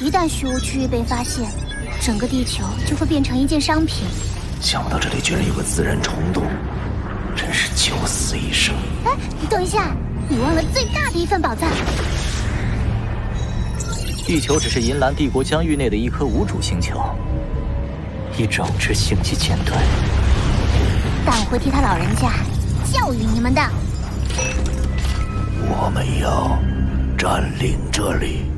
一旦虚无区域被发现，整个地球就会变成一件商品。想不到这里居然有个自然虫洞，真是九死一生。哎，等一下，你忘了最大的一份宝藏。地球只是银蓝帝国疆域内的一颗无主星球，一整只星际舰队。但我会替他老人家教育你们的。我们要占领这里。